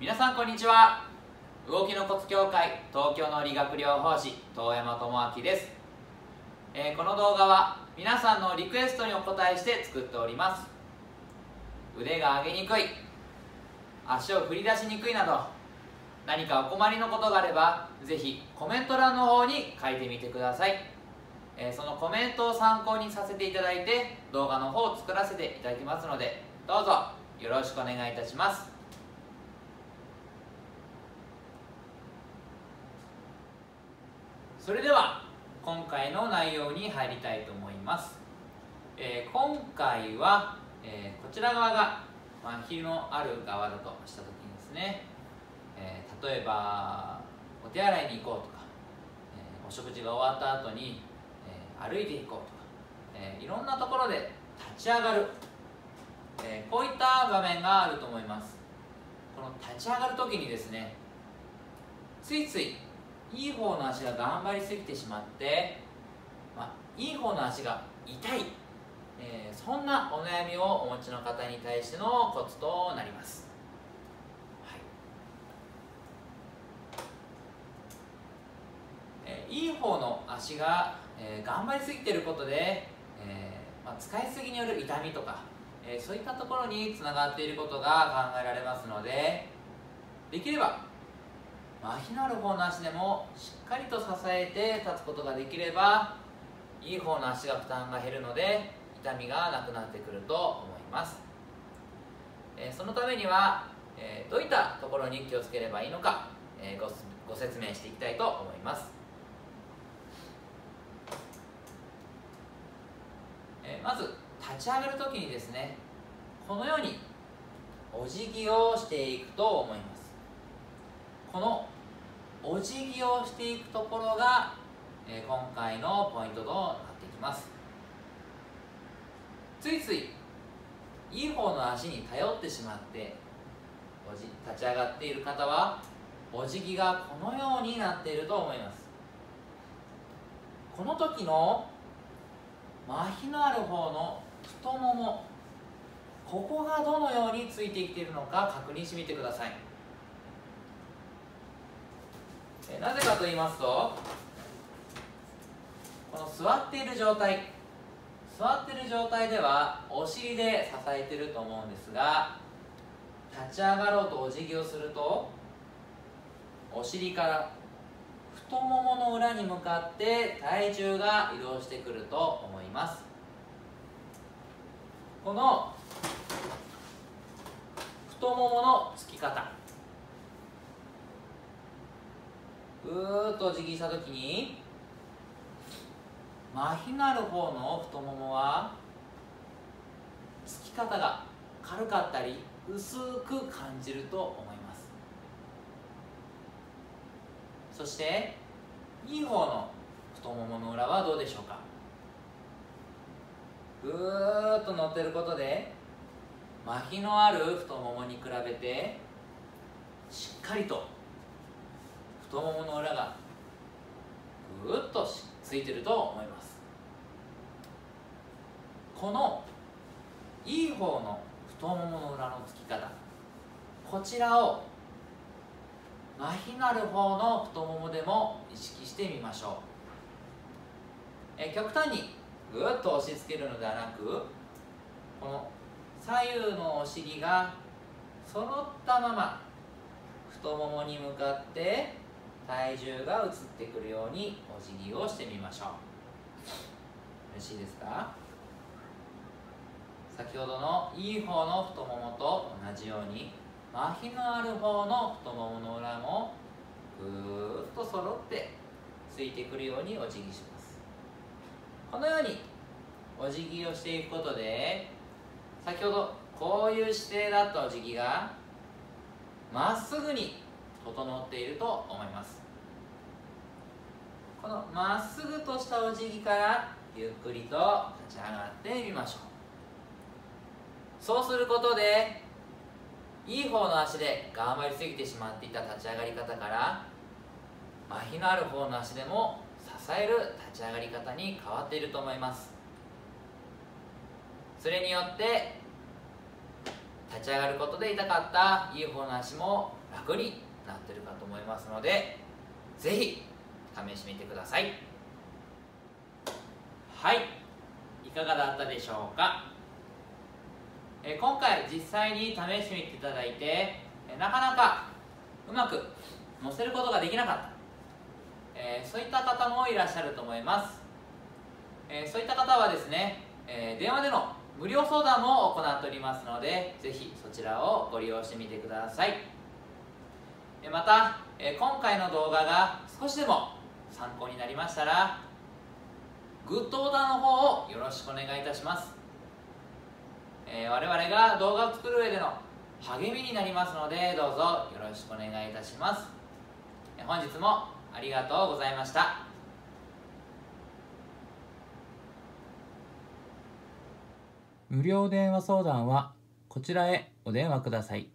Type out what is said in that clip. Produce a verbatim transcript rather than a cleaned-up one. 皆さんこんにちは。動きのコツ協会東京の理学療法士遠山智明です。えー、この動画は皆さんのリクエストにお応えして作っております。腕が上げにくい、足を振り出しにくいなど、何かお困りのことがあればぜひコメント欄の方に書いてみてください。えー、そのコメントを参考にさせていただいて動画の方を作らせていただきますので、どうぞよろしくお願いいたします。それでは今回の内容に入りたいと思います。えー、今回は、えー、こちら側が麻痺のある側だとした時にですね、えー、例えばお手洗いに行こうとか、えー、お食事が終わった後に、えー、歩いていこうとか、えー、いろんなところで立ち上がる、えー、こういった場面があると思います。この立ち上がる時にですね、ついついいい方の足が頑張りすぎてしまって、まあ、いい方の足が痛い、えー、そんなお悩みをお持ちの方に対してのコツとなります。はい、えー、いい方の足が、えー、頑張りすぎていることで、えーまあ、使いすぎによる痛みとか、えー、そういったところにつながっていることが考えられますので、できれば麻痺のある方の足でもしっかりと支えて立つことができれば、いい方の足が負担が減るので痛みがなくなってくると思います。えー、そのためには、えー、どういったところに気をつければいいのか、えー、ご, ご説明していきたいと思います。えー、まず立ち上がるときにですね、このようにお辞儀をしていくと思います。このお辞儀をしていくところが、えー、今回のポイントとなっていきます。ついついいい方の足に頼ってしまっておじ立ち上がっている方は、お辞儀がこのようになっていると思います。この時の麻痺のある方の太もも、ここがどのようについてきているのか確認してみてください。なぜかと言いますと、この座っている状態座っている状態ではお尻で支えていると思うんですが、立ち上がろうとお辞儀をすると、お尻から太ももの裏に向かって体重が移動してくると思います。この太もものつき方、ぐーっとお辞儀したときに、麻痺のある方の太ももはつき方が軽かったり薄く感じると思います。そしていい方の太ももの裏はどうでしょうか。ぐーっと乗ってることで、麻痺のある太ももに比べてしっかりと太ももの裏がぐーっとついてると思います。このいい方の太ももの裏のつき方、こちらを麻痺のある方の太ももでも意識してみましょう。え極端にぐーっと押し付けるのではなく、この左右のお尻が揃ったまま太ももに向かって体重が移ってくるようにお辞儀をしてみましょう。よろしいですか。先ほどのいい方の太ももと同じように、麻痺のある方の太ももの裏もぐーっと揃ってついてくるようにお辞儀します。このようにお辞儀をしていくことで、先ほどこういう姿勢だったお辞儀がまっすぐに整っていると思います。このまっすぐとしたお辞儀からゆっくりと立ち上がってみましょう。そうすることで、いい方の足で頑張りすぎてしまっていた立ち上がり方から、麻痺のある方の足でも支える立ち上がり方に変わっていると思います。それによって立ち上がることで痛かったいい方の足も楽になってるかと思いますので、ぜひ試してみてください。はい、いかがだったでしょうか。え今回実際に試してみていただいて、なかなかうまく乗せることができなかった、えー、そういった方もいらっしゃると思います、えー、そういった方はですね、えー、電話での無料相談も行っておりますので、ぜひそちらをご利用してみてください。また、今回の動画が少しでも参考になりましたら、グッドボタンの方をよろしくお願いいたします。我々が動画を作る上での励みになりますので、どうぞよろしくお願いいたします。本日もありがとうございました。無料電話相談はこちらへお電話ください。